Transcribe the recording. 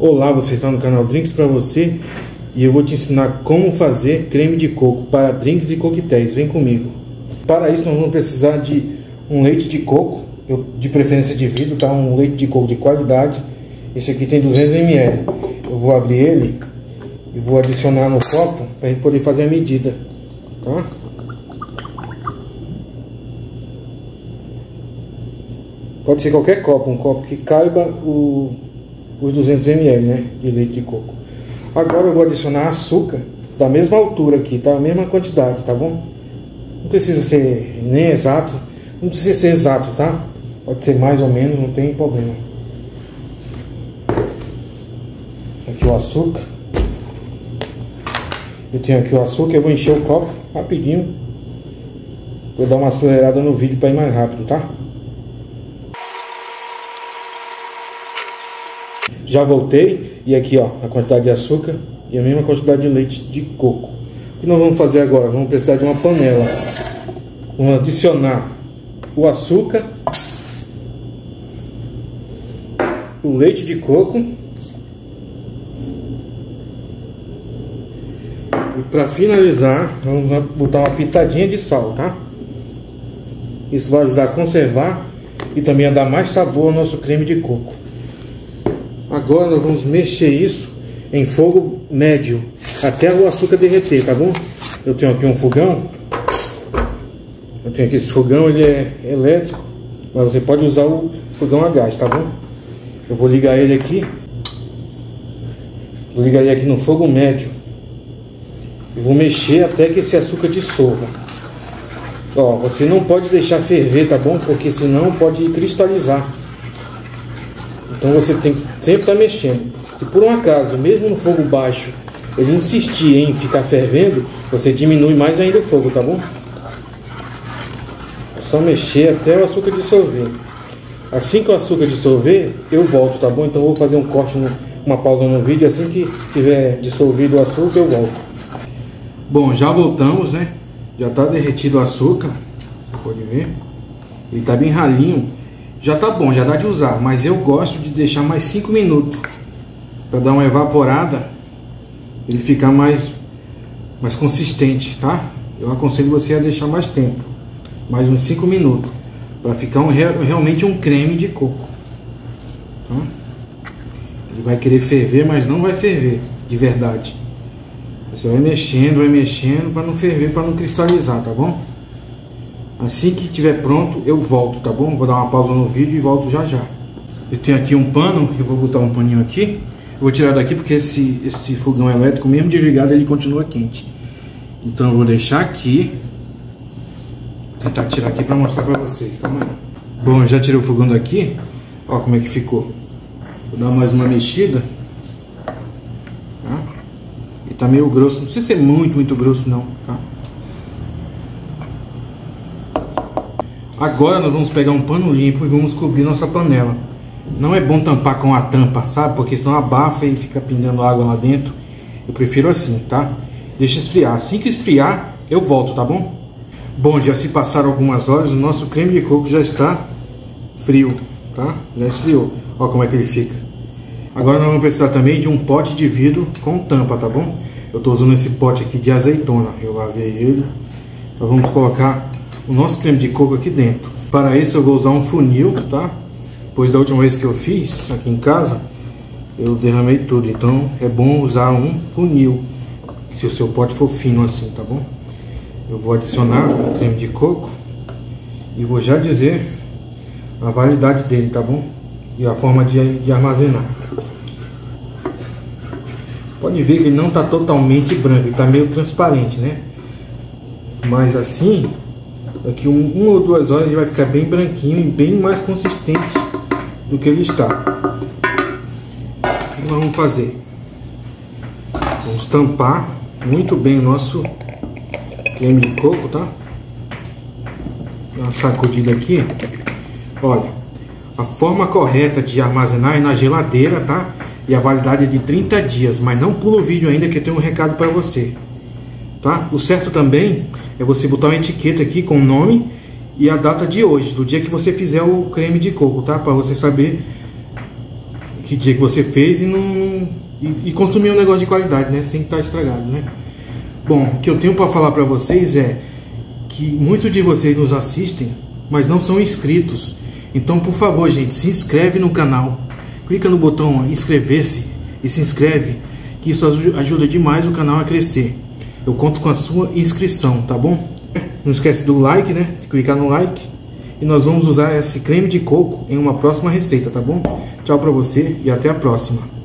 Olá, você está no canal Drinks Pra Você e eu vou te ensinar como fazer creme de coco para drinks e coquetéis. Vem comigo. Para isso nós vamos precisar de um leite de coco, de preferência de vidro, tá? Um leite de coco de qualidade. Esse aqui tem 200 ml. Eu vou abrir ele e vou adicionar no copo para a gente poder fazer a medida, tá? Pode ser qualquer copo, um copo que caiba os 200 ml, né, de leite de coco. Agora eu vou adicionar açúcar da mesma altura aqui, tá? A mesma quantidade, tá bom? Não precisa ser nem exato, não precisa ser exato, tá? Pode ser mais ou menos, não tem problema. Aqui o açúcar. Eu tenho aqui o açúcar, eu vou encher o copo rapidinho. Vou dar uma acelerada no vídeo para ir mais rápido, tá? Já voltei, e aqui ó, a quantidade de açúcar e a mesma quantidade de leite de coco. O que nós vamos fazer agora? Vamos precisar de uma panela. Vamos adicionar o açúcar, o leite de coco. E para finalizar, vamos botar uma pitadinha de sal, tá? Isso vai ajudar a conservar e também a dar mais sabor ao nosso creme de coco. Agora nós vamos mexer isso em fogo médio até o açúcar derreter, tá bom? Eu tenho aqui um fogão. Eu tenho aqui esse fogão, ele é elétrico, mas você pode usar o fogão a gás, tá bom? Eu vou ligar ele aqui. Vou ligar ele aqui no fogo médio. Eu vou mexer até que esse açúcar dissolva. Ó, você não pode deixar ferver, tá bom? Porque senão pode cristalizar. Então você tem que sempre estar mexendo. Se por um acaso, mesmo no fogo baixo, ele insistir em ficar fervendo, você diminui mais ainda o fogo, tá bom? É só mexer até o açúcar dissolver. Assim que o açúcar dissolver, eu volto, tá bom? Então eu vou fazer um corte, uma pausa no vídeo. Assim que tiver dissolvido o açúcar, eu volto. Bom, já voltamos, né? Já está derretido o açúcar. Pode ver. Ele está bem ralinho. Já tá bom, já dá de usar, mas eu gosto de deixar mais 5 minutos para dar uma evaporada, ele ficar mais consistente, tá? Eu aconselho você a deixar mais tempo, mais uns 5 minutos, para ficar realmente um creme de coco, tá? Ele vai querer ferver, mas não vai ferver de verdade. Você vai mexendo para não ferver, para não cristalizar, tá bom? Assim que estiver pronto, eu volto, tá bom? Vou dar uma pausa no vídeo e volto já já. Eu tenho aqui um pano, eu vou botar um paninho aqui. Eu vou tirar daqui porque esse fogão elétrico, mesmo desligado, ele continua quente. Então eu vou deixar aqui. Vou tentar tirar aqui para mostrar para vocês. Calma aí. Bom, eu já tirei o fogão daqui. Ó como é que ficou. Vou dar mais uma mexida. Tá? Ele tá meio grosso, não precisa ser muito grosso não, tá? Agora nós vamos pegar um pano limpo e vamos cobrir nossa panela. Não é bom tampar com a tampa, sabe? Porque senão abafa e fica pingando água lá dentro. Eu prefiro assim, tá? Deixa esfriar. Assim que esfriar, eu volto, tá bom? Bom, já se passaram algumas horas, o nosso creme de coco já está frio, tá? Já esfriou. Olha como é que ele fica. Agora nós vamos precisar também de um pote de vidro com tampa, tá bom? Eu estou usando esse pote aqui de azeitona. Eu lavei ele. Nós vamos colocar o nosso creme de coco aqui dentro. Para isso eu vou usar um funil, tá? Pois da última vez que eu fiz aqui em casa, eu derramei tudo. Então é bom usar um funil, se o seu pote for fino assim, tá bom? Eu vou adicionar o creme de coco e vou já dizer a validade dele, tá bom? E a forma de armazenar. Pode ver que ele não tá totalmente branco, ele tá meio transparente, né? Mas assim, daqui uma ou duas horas ele vai ficar bem branquinho e bem mais consistente do que ele está. O que nós vamos fazer? Vamos tampar muito bem o nosso creme de coco, tá? Dá uma sacudida aqui. Olha, a forma correta de armazenar é na geladeira, tá? E a validade é de 30 dias, mas não pula o vídeo ainda que eu tenho um recado para você, tá? O certo também é você botar uma etiqueta aqui com o nome e a data de hoje, do dia que você fizer o creme de coco, tá? Para você saber que você fez e não e consumir um negócio de qualidade, né? Sem estar estragado, né? Bom, o que eu tenho para falar para vocês é que muitos de vocês nos assistem, mas não são inscritos. Então, por favor, gente, se inscreve no canal. Clica no botão inscrever-se e se inscreve, que isso ajuda demais o canal a crescer. Eu conto com a sua inscrição, tá bom? Não esquece do like, né? Clicar no like. E nós vamos usar esse creme de coco em uma próxima receita, tá bom? Tchau pra você e até a próxima.